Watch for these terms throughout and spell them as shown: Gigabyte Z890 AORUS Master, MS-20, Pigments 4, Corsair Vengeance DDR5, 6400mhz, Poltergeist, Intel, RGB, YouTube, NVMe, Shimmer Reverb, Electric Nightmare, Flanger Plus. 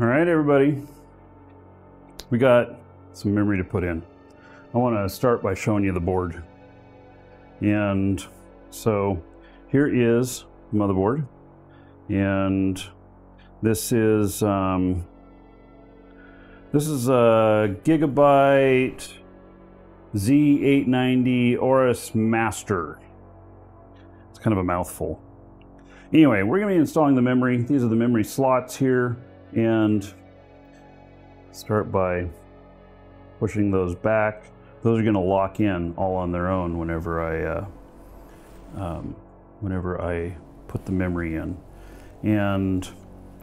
All right, everybody, we got some memory to put in. I want to start by showing you the board. And so here is the motherboard, and this is a Gigabyte Z890 AORUS Master. It's kind of a mouthful. Anyway, we're going to be installing the memory. These are the memory slots here, and start by pushing those back. Those are going to lock in all on their own whenever I put the memory in. And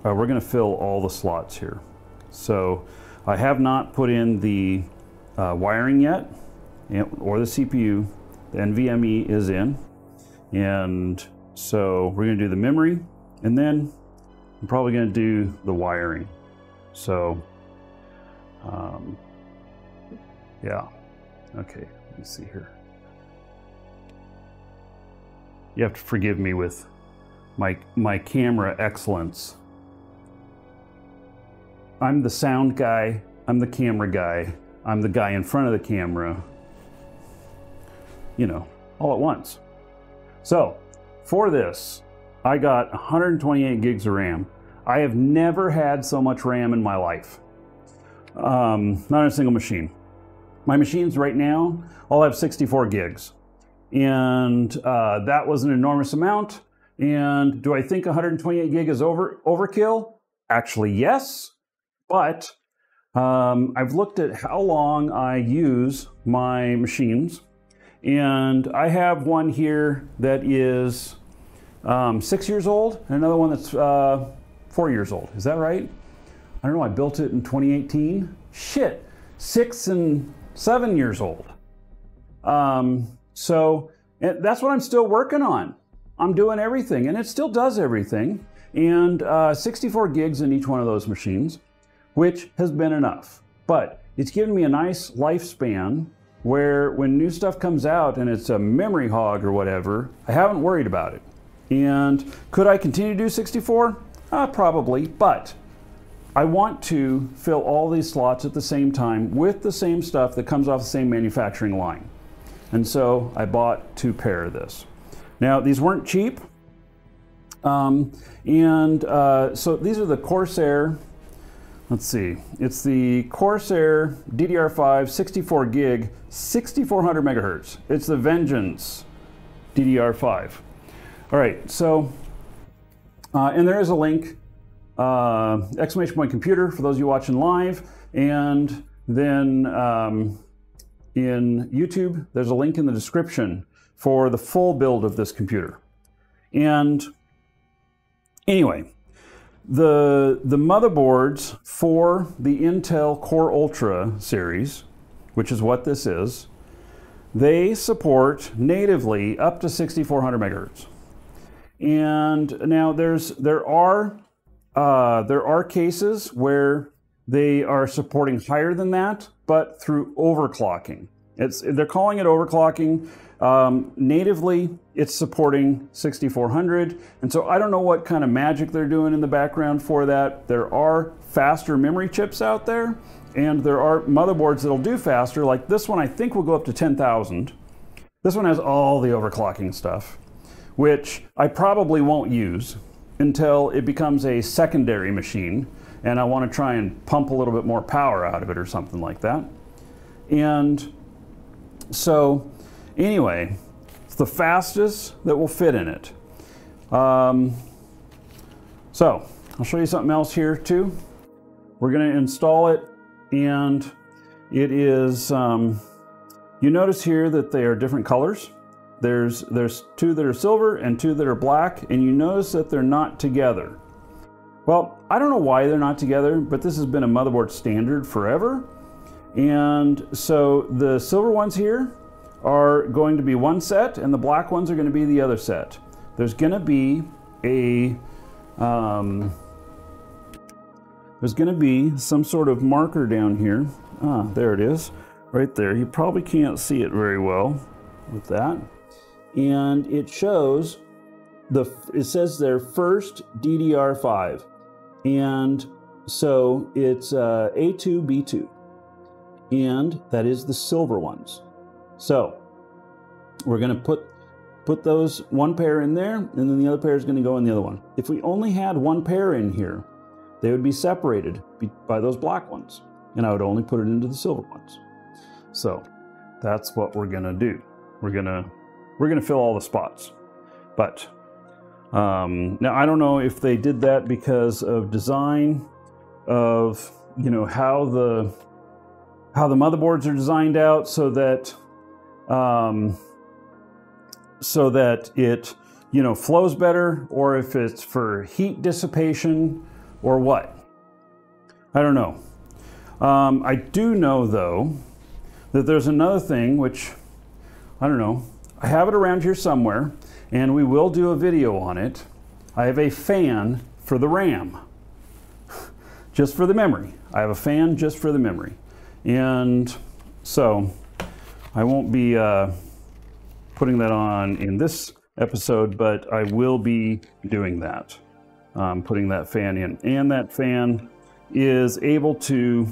we're going to fill all the slots here. So I have not put in the wiring yet, or the CPU. The NVMe is in. And so we're going to do the memory, and then I'm probably going to do the wiring. So, yeah. Okay, let me see here. You have to forgive me with my camera excellence. I'm the sound guy, I'm the camera guy, I'm the guy in front of the camera, you know, all at once. So for this, I got 128 gigs of RAM. I have never had so much RAM in my life. Not on a single machine. My machines right now all have 64 gigs. And that was an enormous amount. And do I think 128 gig is overkill? Actually, yes. But I've looked at how long I use my machines. And I have one here that is 6 years old, and another one that's 4 years old. Is that right? I don't know, I built it in 2018. Shit, 6 and 7 years old. So that's what I'm still working on. I'm doing everything, and it still does everything. And 64 gigs in each one of those machines, which has been enough. But it's given me a nice lifespan where when new stuff comes out and it's a memory hog or whatever, I haven't worried about it. And could I continue to do 64? Probably, but I want to fill all these slots at the same time with the same stuff that comes off the same manufacturing line. And so I bought two pair of this. Now, these weren't cheap. So these are the Corsair, let's see, it's the Corsair DDR5 64 gig, 6400 megahertz. It's the Vengeance DDR5. All right, so, and there is a link, !computer for those of you watching live, and then in YouTube, there's a link in the description for the full build of this computer. And anyway, the motherboards for the Intel Core Ultra series, which is what this is, they support natively up to 6400 megahertz. And now there are cases where they are supporting higher than that, but through overclocking. They're calling it overclocking. Natively, it's supporting 6400. And so I don't know what kind of magic they're doing in the background for that. There are faster memory chips out there, and there are motherboards that'll do faster. Like this one, I think will go up to 10,000. This one has all the overclocking stuff, which I probably won't use until it becomes a secondary machine and I want to try and pump a little bit more power out of it or something like that. And so anyway, it's the fastest that will fit in it. So I'll show you something else here too. We're going to install it, and it is, you notice here that they are different colors. There's two that are silver and two that are black, and you notice that they're not together. Well, I don't know why they're not together, but this has been a motherboard standard forever. And so the silver ones here are going to be one set, and the black ones are going to be the other set. There's going to be some sort of marker down here. Ah, there it is, right there. You probably can't see it very well with that. And it shows, it says there first DDR5. And So it's A2, B2, and that is the silver ones. So we're going to put those one pair in there, and then the other pair is going to go in the other one. If we only had one pair in here, they would be separated by those black ones, and I would only put it into the silver ones. So that's what we're going to do. We're going to fill all the spots. But now I don't know if they did that because of design, of, you know, how the motherboards are designed out so that it, you know, flows better, or if it's for heat dissipation or what. I don't know. I do know though that there's another thing which, I don't know, I have it around here somewhere, and we will do a video on it. I have a fan for the RAM, just for the memory. I have a fan just for the memory. And so I won't be putting that on in this episode, but I will be doing that, putting that fan in. And that fan is able to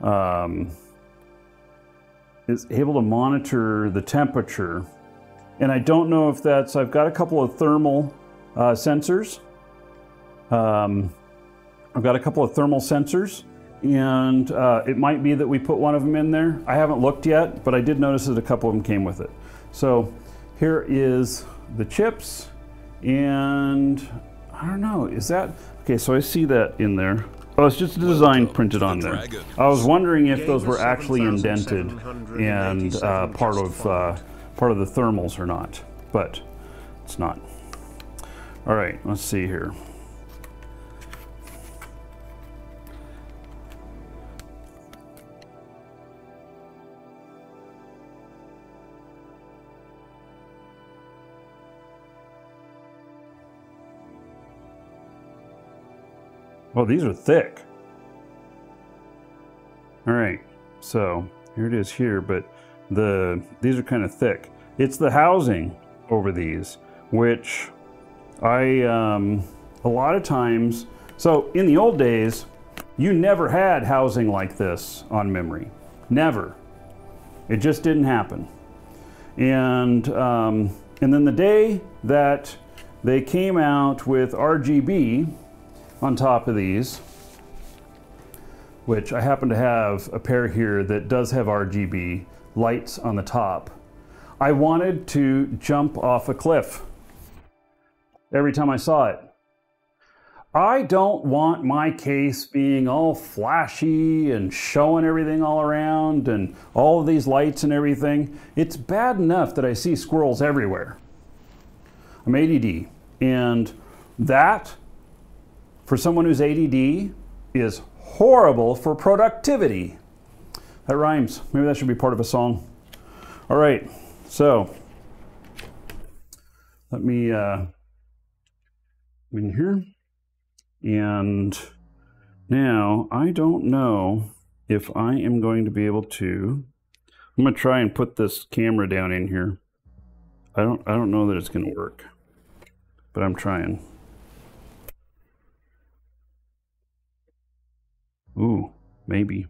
monitor the temperature. And I don't know if that's, I've got a couple of thermal sensors. I've got a couple of thermal sensors, and it might be that we put one of them in there. I haven't looked yet, but I did notice that a couple of them came with it. So here is the chips, and I don't know, is that, okay, so I see that in there. Oh, it's just a design printed on there. I was wondering if those were actually indented and part of the thermals or not, but it's not. All right, let's see here. Oh, these are thick. All right, so here it is here, but these are kind of thick. It's the housing over these, which I, a lot of times, so in the old days, you never had housing like this on memory, never. It just didn't happen. And then the day that they came out with RGB, on top of these, which I happen to have a pair here that does have RGB lights on the top, I wanted to jump off a cliff every time I saw it. I don't want my case being all flashy and showing everything all around and all of these lights and everything. It's bad enough that I see squirrels everywhere. I'm ADD, and that, for someone who's ADD, is horrible for productivity. That rhymes. Maybe that should be part of a song. All right, so let me in here. And now I don't know if I am going to be able to, I'm gonna try and put this camera down in here. I don't know that it's gonna work, but I'm trying. Ooh, maybe.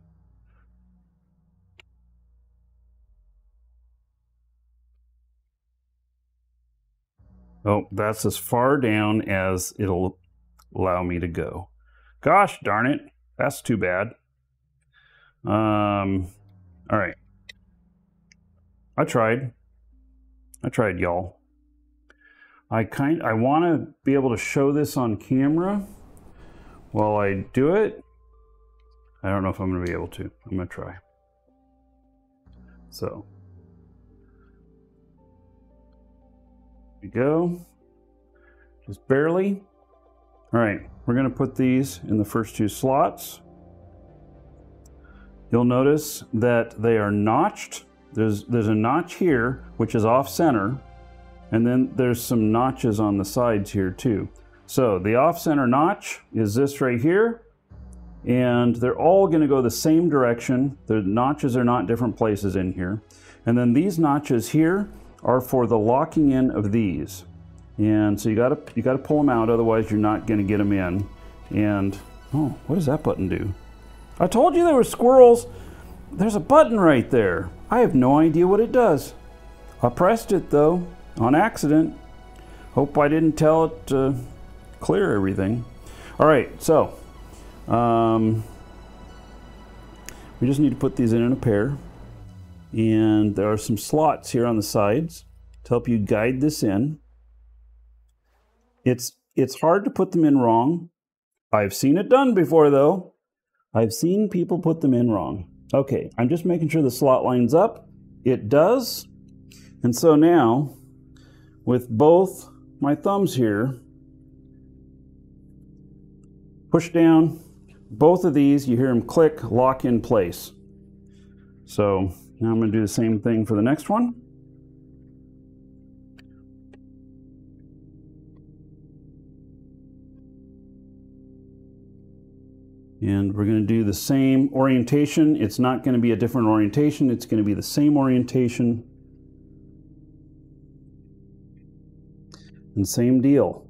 Oh, that's as far down as it'll allow me to go. Gosh darn it, that's too bad. All right. I tried, y'all. I want to be able to show this on camera while I do it. I don't know if I'm going to be able to. I'm going to try. So, there we go. Just barely. All right, we're going to put these in the first two slots. You'll notice that they are notched. There's a notch here, which is off center. And then there's some notches on the sides here too. So the off center notch is this right here. And they're all going to go the same direction. The notches are not different places in here. And then these notches here are for the locking in of these. And so you got to pull them out, otherwise you're not going to get them in. And Oh, what does that button do? I told you there were squirrels. There's a button right there. I have no idea what it does. I pressed it though, on accident. Hope I didn't tell it to clear everything. All right, so we just need to put these in a pair. And there are some slots here on the sides to help you guide this in. It's hard to put them in wrong. I've seen it done before though. I've seen people put them in wrong. Okay, I'm just making sure the slot lines up. It does. And so now, with both my thumbs here, push down, both of these, you hear them click, lock in place. So now I'm gonna do the same thing for the next one. And we're going to do the same orientation. It's not going to be a different orientation. It's going to be the same orientation. And same deal.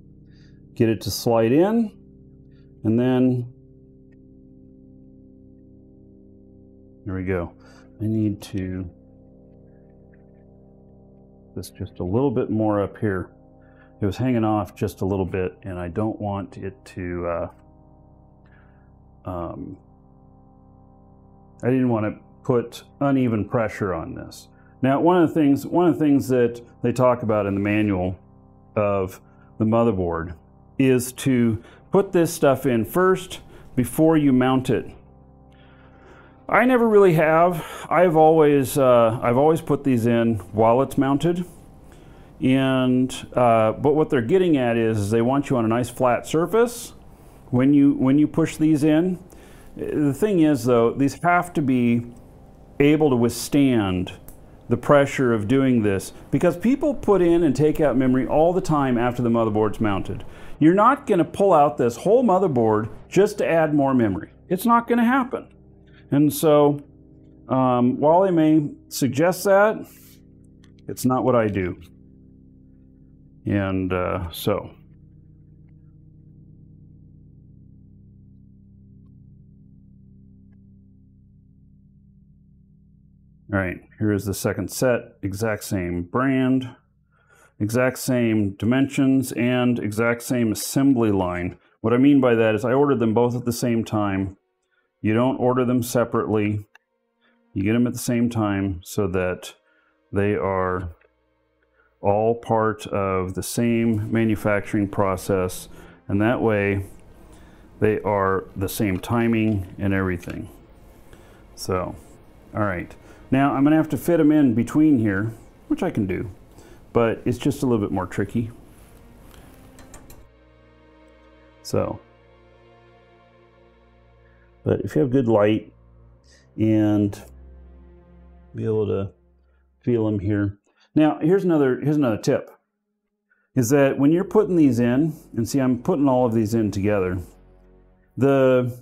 Get it to slide in. And then, there we go. I need to this just a little bit more up here. It was hanging off just a little bit, and I don't want it to... I didn't want to put uneven pressure on this. Now, one of the things that they talk about in the manual of the motherboard is to put this stuff in first before you mount it. I never really have. I've always put these in while it's mounted. And but what they're getting at is they want you on a nice flat surface. When you push these in, the thing is though, these have to be able to withstand the pressure of doing this, because people put in and take out memory all the time after the motherboard's mounted. You're not going to pull out this whole motherboard just to add more memory. It's not going to happen. And so while they may suggest that, it's not what I do. And so... All right, here is the second set, exact same brand, exact same dimensions, and exact same assembly line. What I mean by that is I ordered them both at the same time. You don't order them separately. You get them at the same time so that they are all part of the same manufacturing process, and that way they are the same timing and everything. So, all right. Now, I'm going to have to fit them in between here, which I can do, but it's just a little bit more tricky. So, but if you have good light and be able to feel them here. Now, here's another tip, is that when you're putting these in, and see, I'm putting all of these in together, the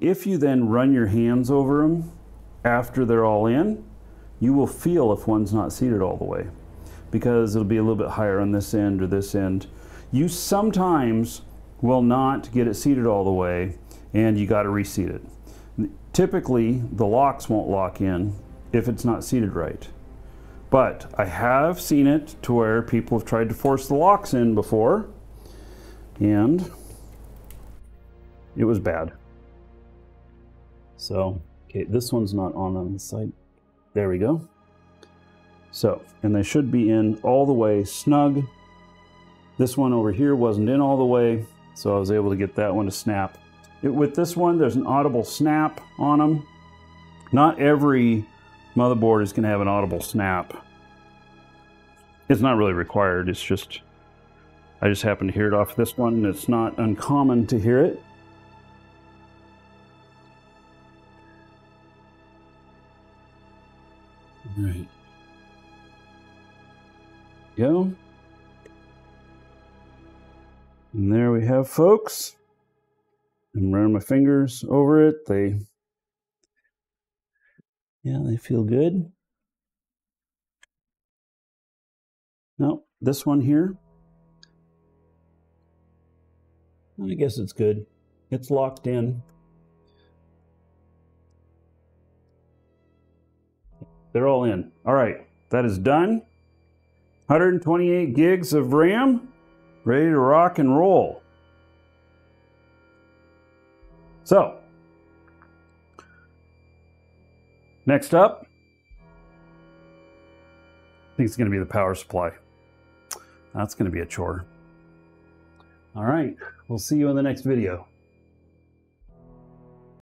if you then run your hands over them, after they're all in, you will feel if one's not seated all the way, because it'll be a little bit higher on this end or this end. You sometimes will not get it seated all the way, and you got to reseat it. Typically, the locks won't lock in if it's not seated right. But I have seen it to where people have tried to force the locks in before, and it was bad. So... Okay, this one's not on this side. There we go. So, and they should be in all the way snug. This one over here wasn't in all the way, so I was able to get that one to snap. With this one, there's an audible snap on them. Not every motherboard is going to have an audible snap. It's not really required. It's just, I just happened to hear it off this one, and it's not uncommon to hear it. Right. Go. And there we have, folks. I'm running my fingers over it. They feel good. No, this one here. I guess it's good. It's locked in. They're all in. All right, that is done. 128 gigs of RAM, ready to rock and roll. So, next up, I think it's going to be the power supply. That's going to be a chore. All right, we'll see you in the next video.